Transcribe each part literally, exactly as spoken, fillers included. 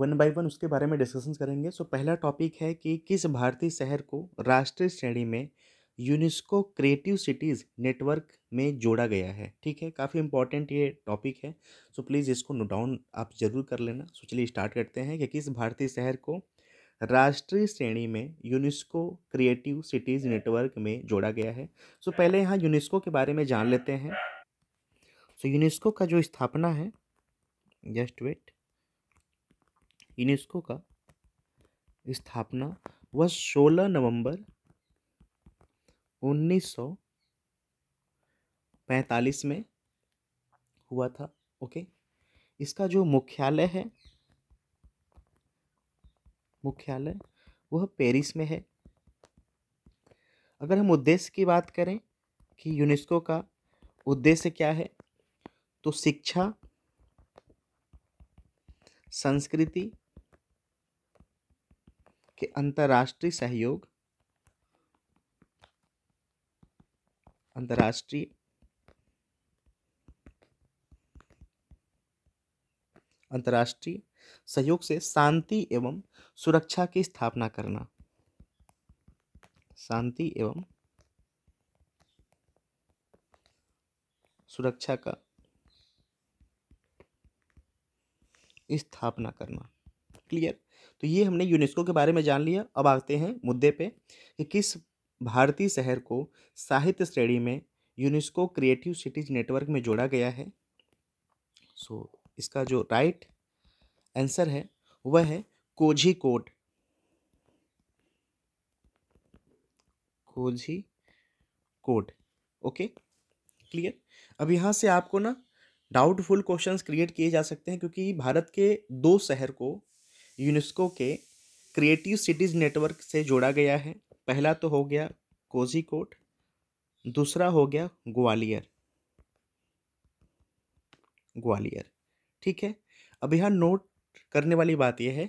One by one उसके बारे में डिस्कशन करेंगे। सो पहला टॉपिक है कि किस भारतीय शहर को राष्ट्रीय श्रेणी में यूनेस्को क्रिएटिव सिटीज़ नेटवर्क में जोड़ा गया है। ठीक है, काफ़ी इंपॉर्टेंट ये टॉपिक है। सो प्लीज़ इसको नोट डाउन आप ज़रूर कर लेना। सो चलिए स्टार्ट करते हैं कि किस भारतीय शहर को राष्ट्रीय श्रेणी में यूनेस्को क्रिएटिव सिटीज़ नेटवर्क में जोड़ा गया है। सो पहले यहाँ यूनेस्को के बारे में जान लेते हैं। सो यूनेस्को का जो स्थापना है, जस्ट वेट, यूनेस्को का स्थापना वह सोलह नवंबर उन्नीस सौ पैंतालीस में हुआ था। ओके, इसका जो मुख्यालय है, मुख्यालय वह पेरिस में है। अगर हम उद्देश्य की बात करें कि यूनेस्को का उद्देश्य क्या है, तो शिक्षा, संस्कृति के अंतर्राष्ट्रीय सहयोग, अंतर्राष्ट्रीय अंतर्राष्ट्रीय सहयोग से शांति एवं सुरक्षा की स्थापना करना, शांति एवं सुरक्षा का स्थापना करना। क्लियर, तो ये हमने यूनेस्को के बारे में जान लिया। अब आते हैं मुद्दे पे कि किस भारतीय शहर को साहित्य श्रेणी में यूनेस्को क्रिएटिव सिटीज नेटवर्क में जोड़ा गया है। सो so, इसका जो राइट आंसर है वह है कोझिकोड, कोझिकोड। Okay, clear. अब यहाँ से आपको ना डाउटफुल क्वेश्चंस क्रिएट किए जा सकते हैं, क्योंकि भारत के दो शहर को यूनेस्को के क्रिएटिव सिटीज़ नेटवर्क से जोड़ा गया है। पहला तो हो गया कोझिकोड, दूसरा हो गया ग्वालियर, ग्वालियर। ठीक है, अब यहाँ नोट करने वाली बात यह है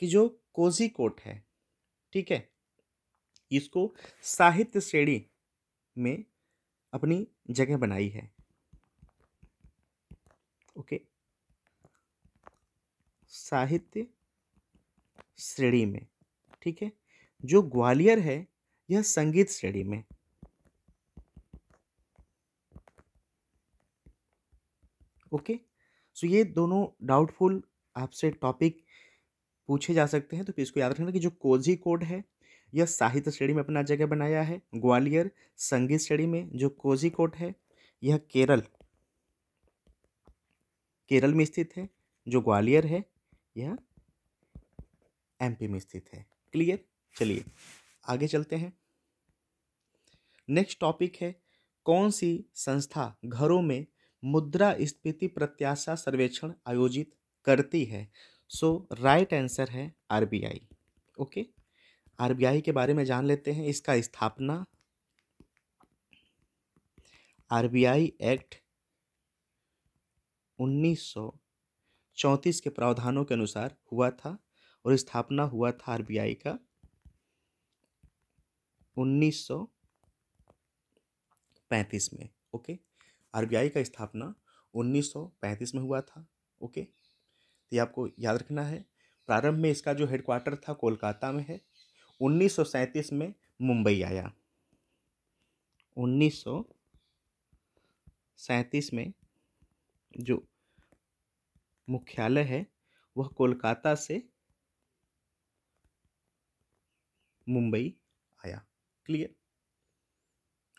कि जो कोझिकोड है, ठीक है, इसको साहित्य श्रेणी में अपनी जगह बनाई है। ओके, साहित्य श्रेणी में। ठीक है, जो ग्वालियर है यह संगीत श्रेणी में, ओके। सो ये दोनों डाउटफुल आपसे टॉपिक पूछे जा सकते हैं, तो फिर इसको याद रखना कि जो कोझिकोड है यह साहित्य श्रेणी में अपना जगह बनाया है, ग्वालियर संगीत श्रेणी में, जो कोझिकोड है यह केरल केरल में स्थित है, जो ग्वालियर है यह एमपी में स्थित है। क्लियर, चलिए आगे चलते हैं। नेक्स्ट टॉपिक है कौन सी संस्था घरों में मुद्रास्फीति प्रत्याशा सर्वेक्षण आयोजित करती है। सो राइट आंसर है आरबीआई। ओके, आरबीआई के बारे में जान लेते हैं। इसका स्थापना आरबीआई एक्ट उन्नीस सौ चौंतीस के प्रावधानों के अनुसार हुआ था, और स्थापना हुआ था आरबीआई का उन्नीस सौ पैंतीस में। ओके, आरबीआई का स्थापना उन्नीस सौ पैंतीस में हुआ था। ओके, तो ये आपको याद रखना है। प्रारंभ में इसका जो हेडक्वार्टर था कोलकाता में है, उन्नीस सौ सैंतीस में मुंबई आया, उन्नीस सौ सैंतीस में जो मुख्यालय है वह कोलकाता से मुंबई आया। Clear,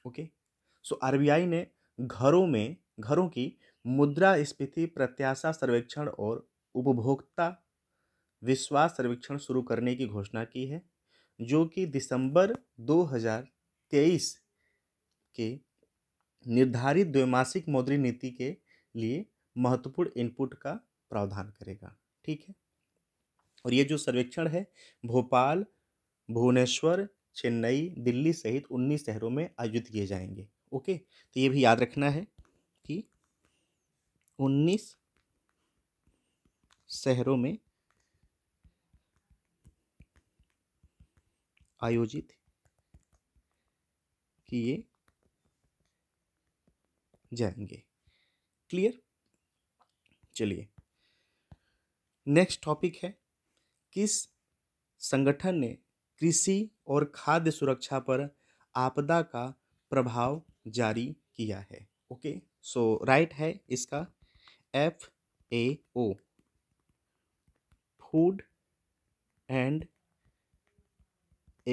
okay. सो आरबीआई ने घरों में घरों की मुद्रास्फीति प्रत्याशा सर्वेक्षण और उपभोक्ता विश्वास सर्वेक्षण शुरू करने की घोषणा की है, जो कि दिसंबर दो हज़ार तेईस के निर्धारित द्विमासिक मौद्रिक नीति के लिए महत्वपूर्ण इनपुट का प्रावधान करेगा। ठीक है, और ये जो सर्वेक्षण है भोपाल, भुवनेश्वर, चेन्नई, दिल्ली सहित उन्नीस शहरों में आयोजित किए जाएंगे। ओके, तो ये भी याद रखना है कि उन्नीस शहरों में आयोजित किए जाएंगे। क्लियर, चलिए नेक्स्ट टॉपिक है, किस संगठन ने कृषि और खाद्य सुरक्षा पर आपदा का प्रभाव जारी किया है। ओके, सो राइट है इसका F A O, food and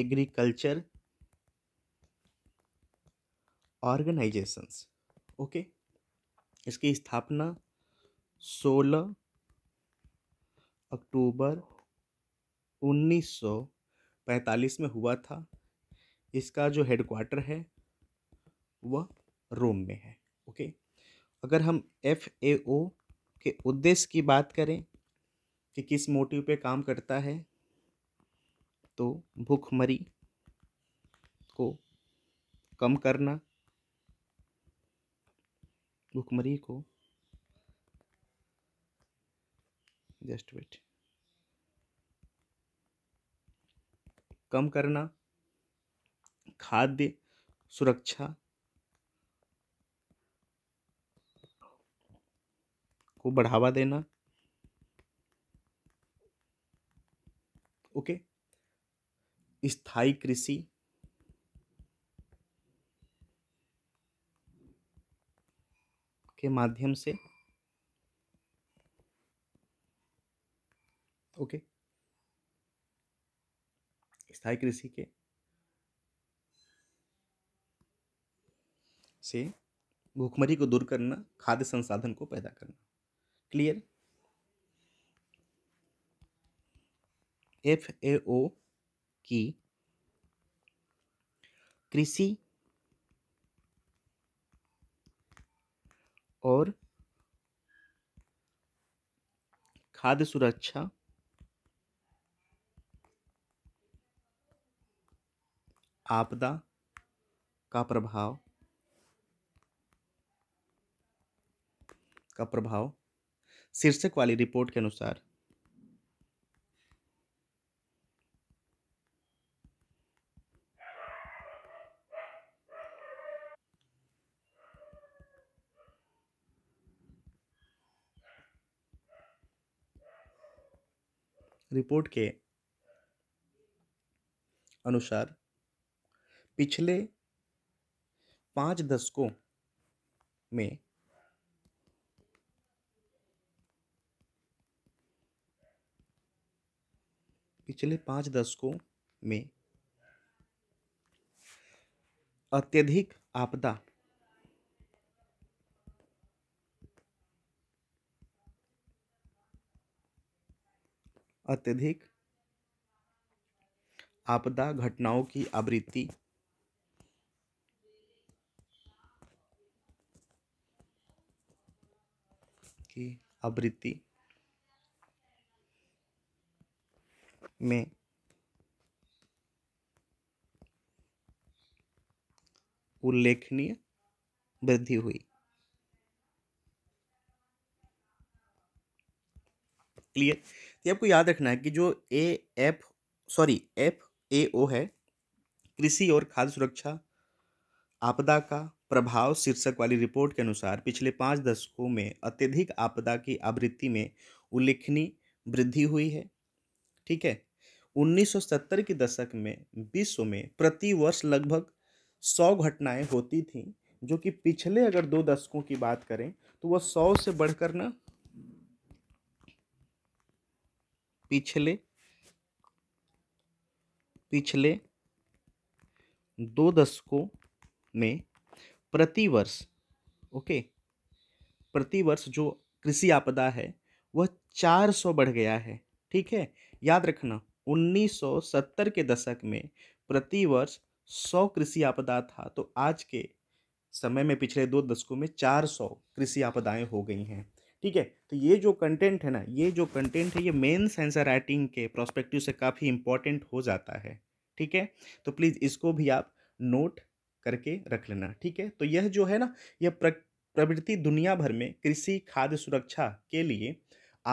agriculture organisations. Okay, इसकी स्थापना सोलह अक्टूबर उन्नीस सौ पैंतालीस में हुआ था। इसका जो हेडक्वार्टर है वह रोम में है। ओके, अगर हम एफ ए ओ के उद्देश्य की बात करें कि किस मोटिव पे काम करता है, तो भूखमरी को कम करना, भूखमरी को जस्ट वेट कम करना, खाद्य सुरक्षा को बढ़ावा देना। ओके, स्थायी कृषि, के माध्यम से, ओके, स्थायी कृषि के से भूखमरी को दूर करना, खाद्य संसाधन को पैदा करना। क्लियर? एफ ए ओ की कृषि और खाद्य सुरक्षा आपदा का प्रभाव का प्रभाव शीर्षक वाली रिपोर्ट के अनुसार रिपोर्ट के अनुसार पिछले पाँच दशकों में पिछले पाँच दशकों में अत्यधिक आपदा अत्यधिक आपदा घटनाओं की आवृत्ति की आवृत्ति में उल्लेखनीय वृद्धि हुई। क्लियर? तो आपको याद रखना है कि जो A F sorry F A O है, कृषि और खाद्य सुरक्षा आपदा का प्रभाव शीर्षक वाली रिपोर्ट के अनुसार पिछले पाँच दशकों में अत्यधिक आपदा की आवृत्ति में उल्लेखनीय वृद्धि हुई है। ठीक है, उन्नीस सौ सत्तर के दशक में विश्व में प्रति वर्ष लगभग सौ घटनाएं होती थीं, जो कि पिछले अगर दो दशकों की बात करें तो वह सौ से बढ़कर ना पिछले पिछले दो दशकों में प्रतिवर्ष ओके प्रतिवर्ष जो कृषि आपदा है वह चार सौ बढ़ गया है। ठीक है, याद रखना उन्नीस सौ सत्तर के दशक में प्रतिवर्ष सौ कृषि आपदा था, तो आज के समय में पिछले दो दशकों में चार सौ कृषि आपदाएं हो गई हैं। ठीक है, तो ये जो कंटेंट है ना ये जो कंटेंट है ये मेंस आंसर राइटिंग के प्रोस्पेक्टिव से काफ़ी इंपॉर्टेंट हो जाता है। ठीक है, तो प्लीज़ इसको भी आप नोट करके रख लेना। ठीक है, तो यह जो है ना यह प्रवृत्ति दुनिया भर में कृषि खाद्य सुरक्षा के लिए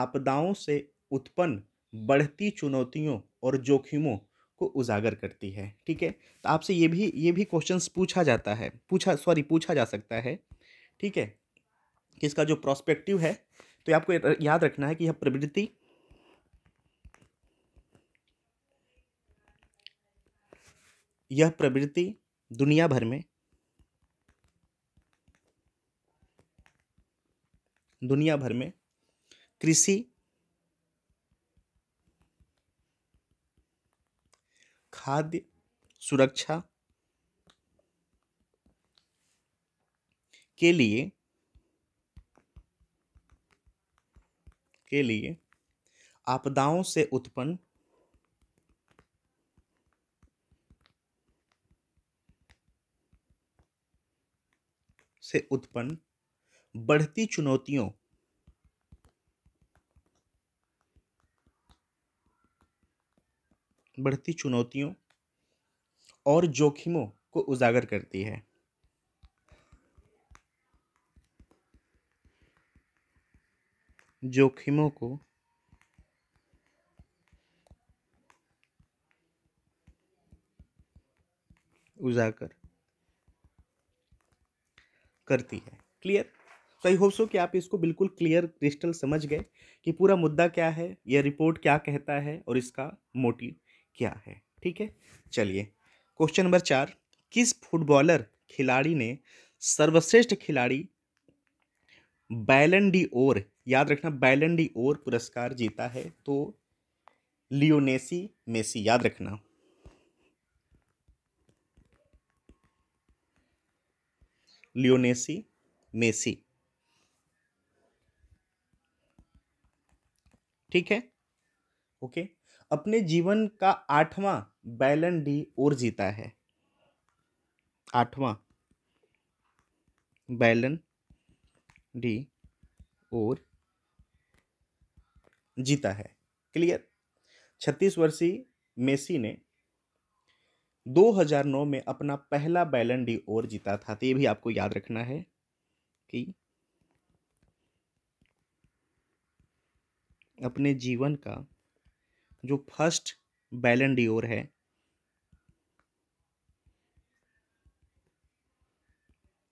आपदाओं से उत्पन्न बढ़ती चुनौतियों और जोखिमों को उजागर करती है। ठीक है, तो आपसे ये भी ये भी क्वेश्चंस पूछा जाता है पूछा सॉरी पूछा जा सकता है। ठीक है, इसका जो प्रोस्पेक्टिव है, तो आपको याद रखना है कि यह प्रवृत्ति यह प्रवृत्ति दुनिया भर में दुनिया भर में कृषि, खाद्य सुरक्षा के लिए के लिए आपदाओं से उत्पन्न से उत्पन्न बढ़ती चुनौतियों बढ़ती चुनौतियों और जोखिमों को उजागर करती है। जोखिमों को उजागर करती है। क्लियर? तो आई होप सो कि आप इसको बिल्कुल क्लियर क्रिस्टल समझ गए कि पूरा मुद्दा क्या है, यह रिपोर्ट क्या कहता है और इसका मोटिव क्या है। ठीक है, चलिए क्वेश्चन नंबर चार। किस फुटबॉलर खिलाड़ी ने सर्वश्रेष्ठ खिलाड़ी बैलन डी ओर, याद रखना बैलन डी ओर पुरस्कार जीता है? तो लियोनेसी मेसी, याद रखना लियोनेसी मेसी। ठीक है, ओके। अपने जीवन का आठवां बैलन डी ओर जीता है, आठवां बैलन डी ओर जीता है। क्लियर? छत्तीस वर्षीय मेसी ने दो हज़ार नौ में अपना पहला बैलन डी ओर जीता था। तो ये भी आपको याद रखना है कि अपने जीवन का जो फर्स्ट बैलन डी ओर है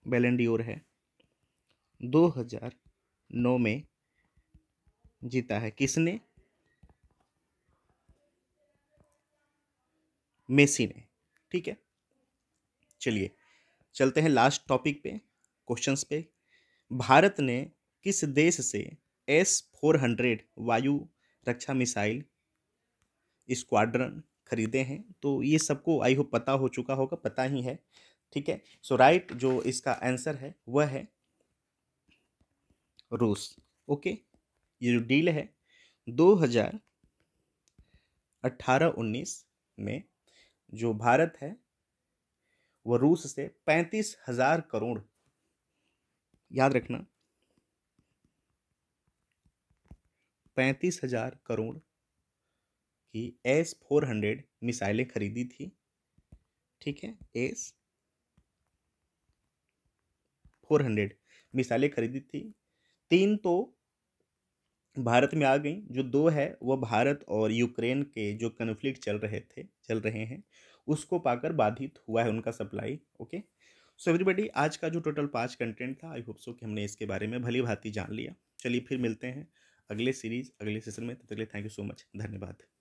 बैलन डी ओर है दो हज़ार नौ में जीता है। किसने? मेसी ने। ठीक है, चलिए चलते हैं लास्ट टॉपिक पे, क्वेश्चंस पे। भारत ने किस देश से एस फोर हंड्रेड वायु रक्षा मिसाइल स्क्वाड्रन खरीदे हैं? तो ये सबको आई होप पता हो चुका होगा, पता ही है। ठीक है, सो so राइट right, जो इसका आंसर है वह है रूस। ओके, ये जो डील है दो हज़ार अठारह उन्नीस में जो भारत है वह रूस से पैंतीस हजार करोड़, याद रखना पैंतीस हजार करोड़ की एस फोर हंड्रेड मिसाइलें खरीदी थी। ठीक है, एस फोर हंड्रेड मिसाइलें खरीदी थी। तीन तो भारत में आ गई, जो दो है वह भारत और यूक्रेन के जो कन्फ्लिक्ट चल रहे थे चल रहे हैं उसको पाकर बाधित हुआ है उनका सप्लाई। ओके, सो एवरीबॉडी, आज का जो टोटल पांच कंटेंट था, आई होप सो कि हमने इसके बारे में भली भांति जान लिया। चलिए फिर मिलते हैं अगले सीरीज़ अगले सेशन में। तब तक के लिए थैंक यू सो मच, धन्यवाद।